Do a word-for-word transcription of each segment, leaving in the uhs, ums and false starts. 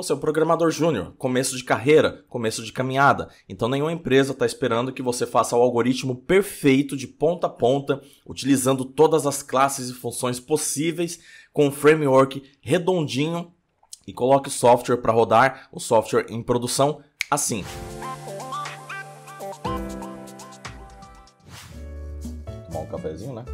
Você é um programador júnior, começo de carreira, começo de caminhada. Então nenhuma empresa está esperando que você faça o algoritmo perfeito de ponta a ponta, utilizando todas as classes e funções possíveis, com um framework redondinho e coloque o software para rodar, o software em produção, assim. Vou tomar um cafezinho, né?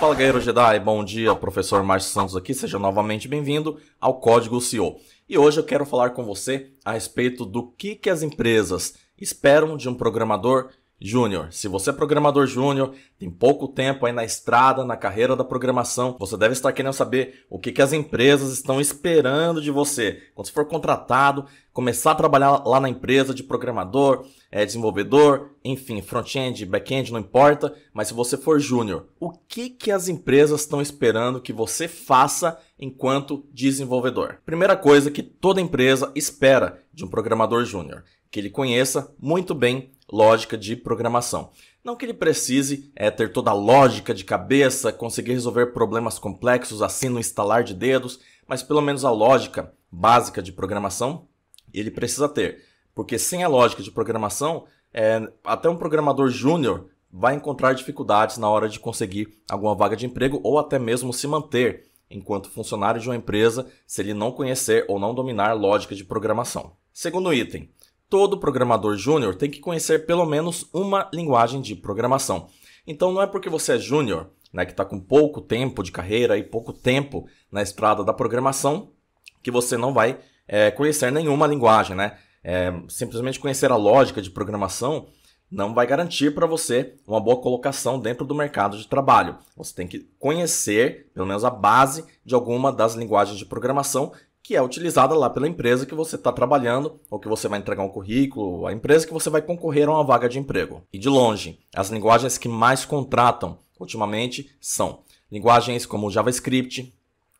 Fala, guerreiro Jedi, bom dia, professor Márcio Santos aqui, seja novamente bem-vindo ao Código C E O. E hoje eu quero falar com você a respeito do que, que as empresas esperam de um programador júnior. Se você é programador júnior, tem pouco tempo aí na estrada, na carreira da programação, você deve estar querendo saber o que, que as empresas estão esperando de você. Quando você for contratado, começar a trabalhar lá na empresa de programador, é, desenvolvedor, enfim, front-end, back-end, não importa, mas se você for júnior, o que, que as empresas estão esperando que você faça enquanto desenvolvedor? Primeira coisa que toda empresa espera de um programador júnior, que ele conheça muito bem lógica de programação. Não que ele precise é, ter toda a lógica de cabeça, conseguir resolver problemas complexos assim no estalar de dedos, mas pelo menos a lógica básica de programação ele precisa ter. Porque sem a lógica de programação, é, até um programador júnior vai encontrar dificuldades na hora de conseguir alguma vaga de emprego ou até mesmo se manter enquanto funcionário de uma empresa se ele não conhecer ou não dominar lógica de programação. Segundo item, todo programador júnior tem que conhecer pelo menos uma linguagem de programação. Então não é porque você é júnior, né, que está com pouco tempo de carreira e pouco tempo na estrada da programação, que você não vai é, conhecer nenhuma linguagem, né? É, simplesmente conhecer a lógica de programação não vai garantir para você uma boa colocação dentro do mercado de trabalho. Você tem que conhecer, pelo menos, a base de alguma das linguagens de programação que é utilizada lá pela empresa que você está trabalhando, ou que você vai entregar um currículo, a empresa que você vai concorrer a uma vaga de emprego. E de longe, as linguagens que mais contratam ultimamente são linguagens como JavaScript,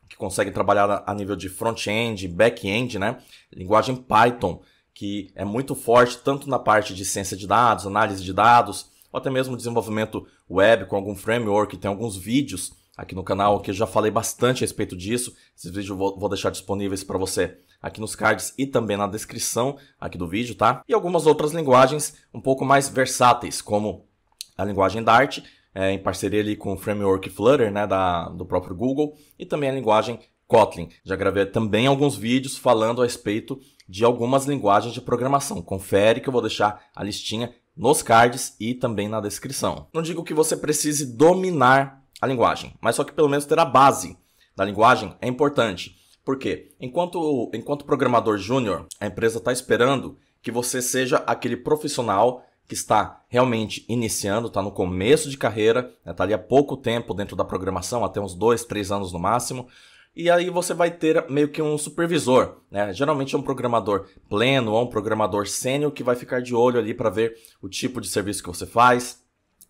que consegue trabalhar a nível de front-end, back-end, né? Linguagem Python, que é muito forte tanto na parte de ciência de dados, análise de dados, ou até mesmo desenvolvimento web com algum framework, tem alguns vídeos aqui no canal, que eu já falei bastante a respeito disso. Esses vídeos eu vou, vou deixar disponíveis para você aqui nos cards e também na descrição aqui do vídeo, tá? E algumas outras linguagens um pouco mais versáteis, como a linguagem Dart, é, em parceria ali com o framework Flutter, né, da, do próprio Google, e também a linguagem Kotlin. Já gravei também alguns vídeos falando a respeito de algumas linguagens de programação. Confere que eu vou deixar a listinha nos cards e também na descrição. Não digo que você precise dominar a linguagem, mas só que pelo menos ter a base da linguagem é importante. Por quê? Enquanto, enquanto programador júnior, a empresa está esperando que você seja aquele profissional que está realmente iniciando, está no começo de carreira, está ali há pouco tempo dentro da programação, até uns dois, três anos no máximo, e aí você vai ter meio que um supervisor, né? Geralmente é um programador pleno ou um programador sênior que vai ficar de olho ali para ver o tipo de serviço que você faz,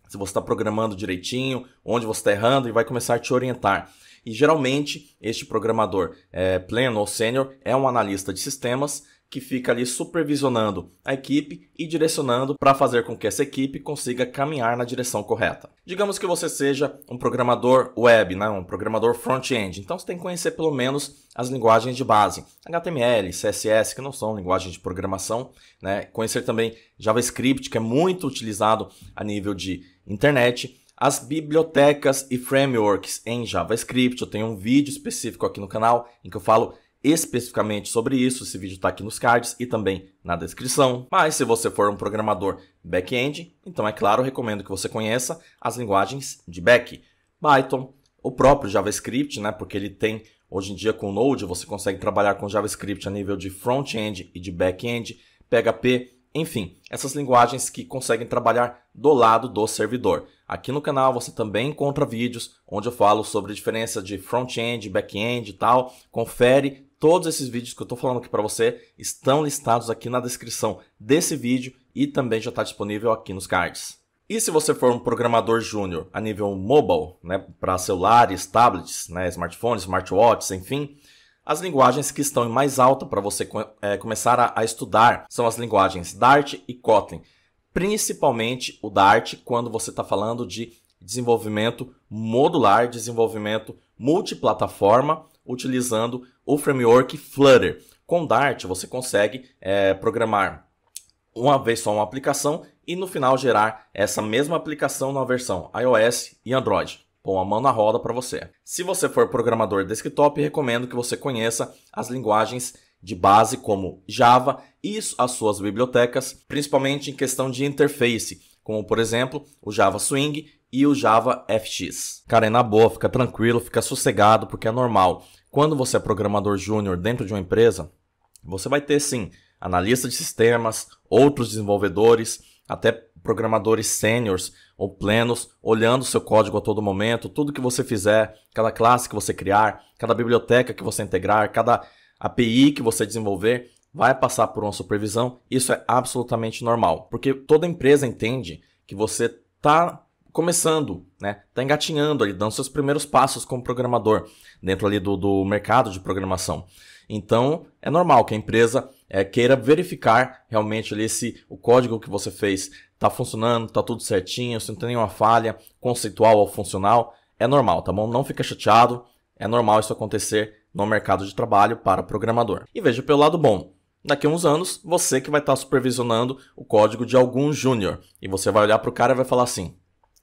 se você está programando direitinho, onde você está errando, e vai começar a te orientar. E geralmente, este programador é, pleno ou sênior é um analista de sistemas que fica ali supervisionando a equipe e direcionando para fazer com que essa equipe consiga caminhar na direção correta. Digamos que você seja um programador web, né? Um programador front-end, então você tem que conhecer pelo menos as linguagens de base, H T M L, C S S, que não são linguagens de programação, né? Conhecer também JavaScript, que é muito utilizado a nível de internet, as bibliotecas e frameworks em JavaScript. Eu tenho um vídeo específico aqui no canal em que eu falo especificamente sobre isso, esse vídeo está aqui nos cards e também na descrição. Mas se você for um programador back-end, então é claro, eu recomendo que você conheça as linguagens de back, Python, o próprio JavaScript, né? Porque ele tem, hoje em dia com o Node, você consegue trabalhar com JavaScript a nível de front-end e de back-end, P H P, enfim, essas linguagens que conseguem trabalhar do lado do servidor. Aqui no canal você também encontra vídeos onde eu falo sobre a diferença de front-end, back-end e tal. Confere, todos esses vídeos que eu estou falando aqui para você estão listados aqui na descrição desse vídeo e também já está disponível aqui nos cards. E se você for um programador júnior a nível mobile, né, para celulares, tablets, né, smartphones, smartwatches, enfim, as linguagens que estão em mais alta para você é, começar a, a estudar são as linguagens Dart e Kotlin. Principalmente o Dart, quando você está falando de desenvolvimento modular, desenvolvimento multiplataforma utilizando o framework Flutter. Com Dart você consegue é, programar uma vez só uma aplicação e no final gerar essa mesma aplicação na versão iOS e Android. Põe a mão na roda para você. Se você for programador desktop, recomendo que você conheça as linguagens de base como Java e as suas bibliotecas, principalmente em questão de interface, como por exemplo o Java Swing e o Java F X. Cara, é na boa, fica tranquilo, fica sossegado, porque é normal. Quando você é programador júnior dentro de uma empresa, você vai ter sim analista de sistemas, outros desenvolvedores, até programadores sêniors ou plenos, olhando o seu código a todo momento, tudo que você fizer, cada classe que você criar, cada biblioteca que você integrar, cada A P I que você desenvolver, vai passar por uma supervisão. Isso é absolutamente normal, porque toda empresa entende que você está começando, né? Tá engatinhando ali, dando seus primeiros passos como programador dentro ali do, do mercado de programação. Então é normal que a empresa é, queira verificar realmente ali se o código que você fez está funcionando, está tudo certinho, se não tem nenhuma falha conceitual ou funcional. É normal, tá bom? Não fica chateado, é normal isso acontecer no mercado de trabalho para programador. E veja pelo lado bom. Daqui a uns anos, você que vai estar supervisionando o código de algum júnior. E você vai olhar para o cara e vai falar assim: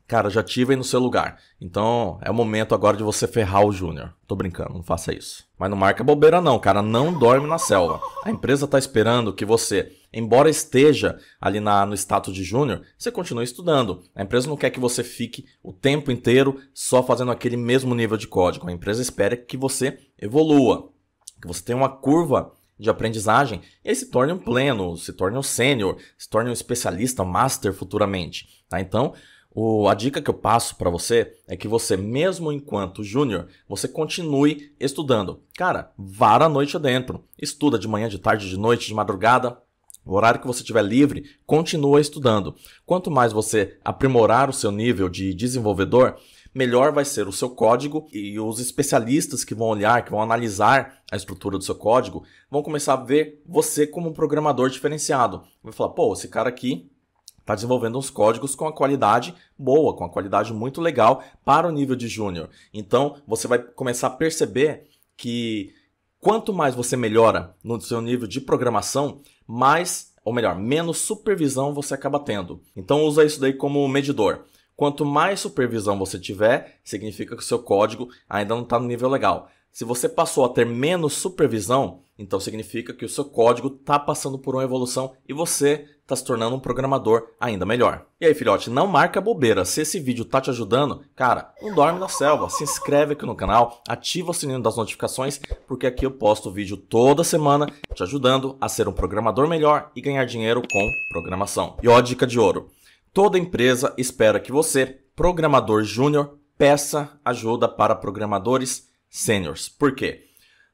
cara, já tive aí no seu lugar. Então, é o momento agora de você ferrar o júnior. Tô brincando, não faça isso. Mas não marca bobeira não, cara. Não dorme na selva. A empresa tá esperando que você, embora esteja ali na, no status de júnior, você continue estudando. A empresa não quer que você fique o tempo inteiro só fazendo aquele mesmo nível de código. A empresa espera que você evolua, que você tenha uma curva de aprendizagem e aí se torne um pleno, se torne um sênior, se torne um especialista, master futuramente. Tá? Então, O, a dica que eu passo para você é que você, mesmo enquanto júnior, você continue estudando. Cara, vara a noite adentro. Estuda de manhã, de tarde, de noite, de madrugada. O horário que você tiver livre, continua estudando. Quanto mais você aprimorar o seu nível de desenvolvedor, melhor vai ser o seu código e os especialistas que vão olhar, que vão analisar a estrutura do seu código, vão começar a ver você como um programador diferenciado. Vai falar, pô, esse cara aqui está desenvolvendo uns códigos com a qualidade boa, com a qualidade muito legal para o nível de júnior. Então, você vai começar a perceber que quanto mais você melhora no seu nível de programação, mais, ou melhor, menos supervisão você acaba tendo. Então, usa isso daí como medidor. Quanto mais supervisão você tiver, significa que o seu código ainda não está no nível legal. Se você passou a ter menos supervisão, então significa que o seu código está passando por uma evolução e você está se tornando um programador ainda melhor. E aí, filhote, não marca bobeira. Se esse vídeo está te ajudando, cara, não dorme na selva. Se inscreve aqui no canal, ativa o sininho das notificações, porque aqui eu posto vídeo toda semana te ajudando a ser um programador melhor e ganhar dinheiro com programação. E ó, dica de ouro. Toda empresa espera que você, programador júnior, peça ajuda para programadores sêniors. Por quê?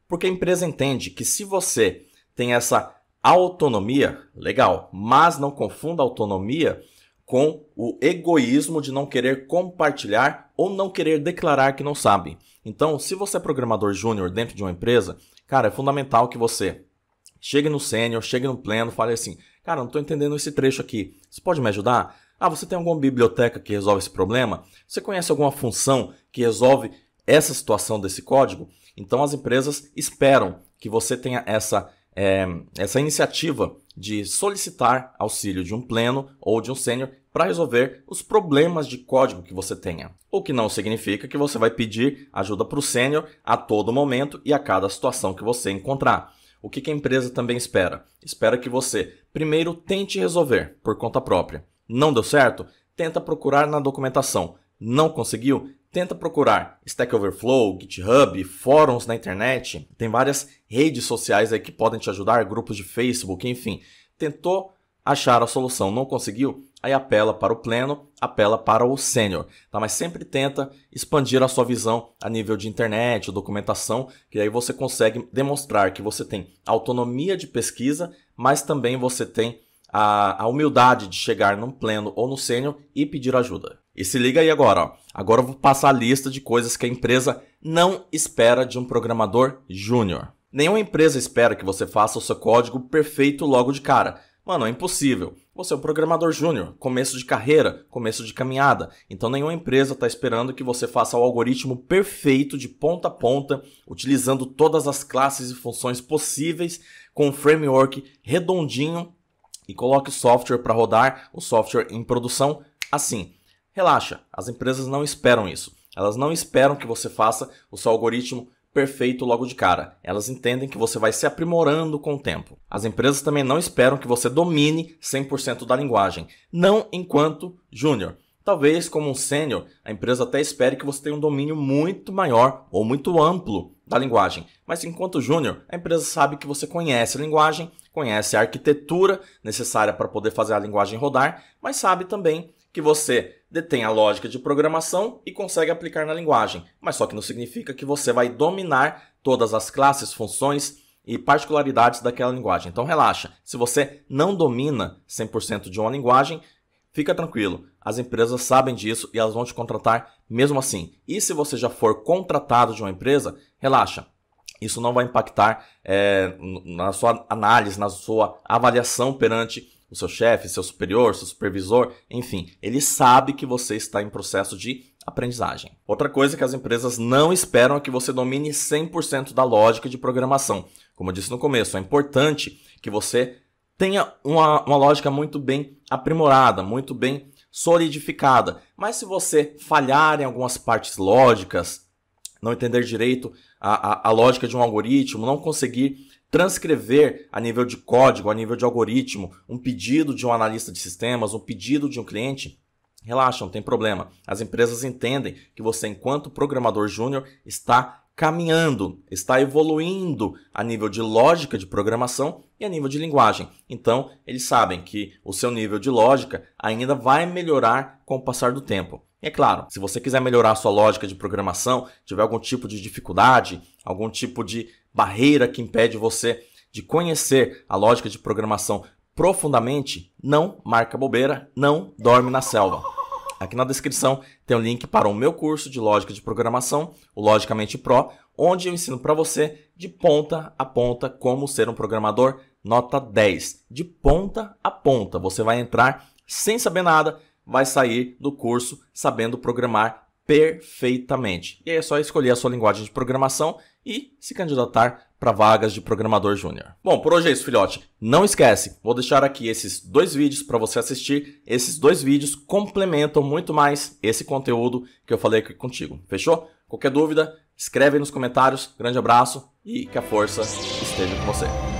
Porque a empresa entende que se você tem essa autonomia, legal, mas não confunda autonomia com o egoísmo de não querer compartilhar ou não querer declarar que não sabe. Então, se você é programador júnior dentro de uma empresa, cara, é fundamental que você chegue no sênior, chegue no pleno, fale assim, cara, não estou entendendo esse trecho aqui, você pode me ajudar? Ah, você tem alguma biblioteca que resolve esse problema? Você conhece alguma função que resolve essa situação desse código? Então, as empresas esperam que você tenha essa, é, essa iniciativa de solicitar auxílio de um pleno ou de um sênior para resolver os problemas de código que você tenha. O que não significa que você vai pedir ajuda para o sênior a todo momento e a cada situação que você encontrar. O que a empresa também espera? Espera que você, primeiro, tente resolver por conta própria. Não deu certo? Tenta procurar na documentação. Não conseguiu? Tenta procurar Stack Overflow, GitHub, fóruns na internet. Tem várias redes sociais aí que podem te ajudar, grupos de Facebook, enfim. Tentou achar a solução, não conseguiu? Aí apela para o pleno, apela para o sênior. Tá? Mas sempre tenta expandir a sua visão a nível de internet, documentação, que aí você consegue demonstrar que você tem autonomia de pesquisa, mas também você tem a, a humildade de chegar num pleno ou no sênior e pedir ajuda. E se liga aí agora, ó. Agora eu vou passar a lista de coisas que a empresa não espera de um programador júnior. Nenhuma empresa espera que você faça o seu código perfeito logo de cara. Mano, é impossível. Você é um programador júnior, começo de carreira, começo de caminhada. Então nenhuma empresa está esperando que você faça o algoritmo perfeito de ponta a ponta, utilizando todas as classes e funções possíveis, com um framework redondinho e coloque o software para rodar, o software em produção assim. Relaxa, as empresas não esperam isso. Elas não esperam que você faça o seu algoritmo perfeito logo de cara. Elas entendem que você vai se aprimorando com o tempo. As empresas também não esperam que você domine cem por cento da linguagem, não enquanto júnior. Talvez como um sênior, a empresa até espere que você tenha um domínio muito maior ou muito amplo da linguagem. Mas enquanto júnior, a empresa sabe que você conhece a linguagem, conhece a arquitetura necessária para poder fazer a linguagem rodar, mas sabe também que você detém a lógica de programação e consegue aplicar na linguagem, mas só que não significa que você vai dominar todas as classes, funções e particularidades daquela linguagem. Então relaxa, se você não domina cem por cento de uma linguagem, fica tranquilo, as empresas sabem disso e elas vão te contratar mesmo assim. E se você já for contratado de uma empresa, relaxa, isso não vai impactar é, na sua análise, na sua avaliação perante o seu chefe, seu superior, seu supervisor, enfim, ele sabe que você está em processo de aprendizagem. Outra coisa que as empresas não esperam é que você domine cem por cento da lógica de programação. Como eu disse no começo, é importante que você tenha uma, uma lógica muito bem aprimorada, muito bem solidificada. Mas se você falhar em algumas partes lógicas, não entender direito a, a, a lógica de um algoritmo, não conseguir transcrever a nível de código, a nível de algoritmo, um pedido de um analista de sistemas, um pedido de um cliente, relaxa, não tem problema. As empresas entendem que você, enquanto programador júnior, está caminhando, está evoluindo a nível de lógica de programação e a nível de linguagem. Então, eles sabem que o seu nível de lógica ainda vai melhorar com o passar do tempo. E é claro, se você quiser melhorar a sua lógica de programação, tiver algum tipo de dificuldade, algum tipo de barreira que impede você de conhecer a lógica de programação profundamente, não marca bobeira, não dorme na selva. Aqui na descrição tem um link para o meu curso de lógica de programação, o Logicamente Pro, onde eu ensino para você de ponta a ponta como ser um programador nota dez. De ponta a ponta, você vai entrar sem saber nada, vai sair do curso sabendo programar perfeitamente. E aí é só escolher a sua linguagem de programação e se candidatar para vagas de programador júnior. Bom, por hoje é isso, filhote. Não esquece, vou deixar aqui esses dois vídeos para você assistir. Esses dois vídeos complementam muito mais esse conteúdo que eu falei aqui contigo. Fechou? Qualquer dúvida, escreve aí nos comentários. Grande abraço e que a força esteja com você.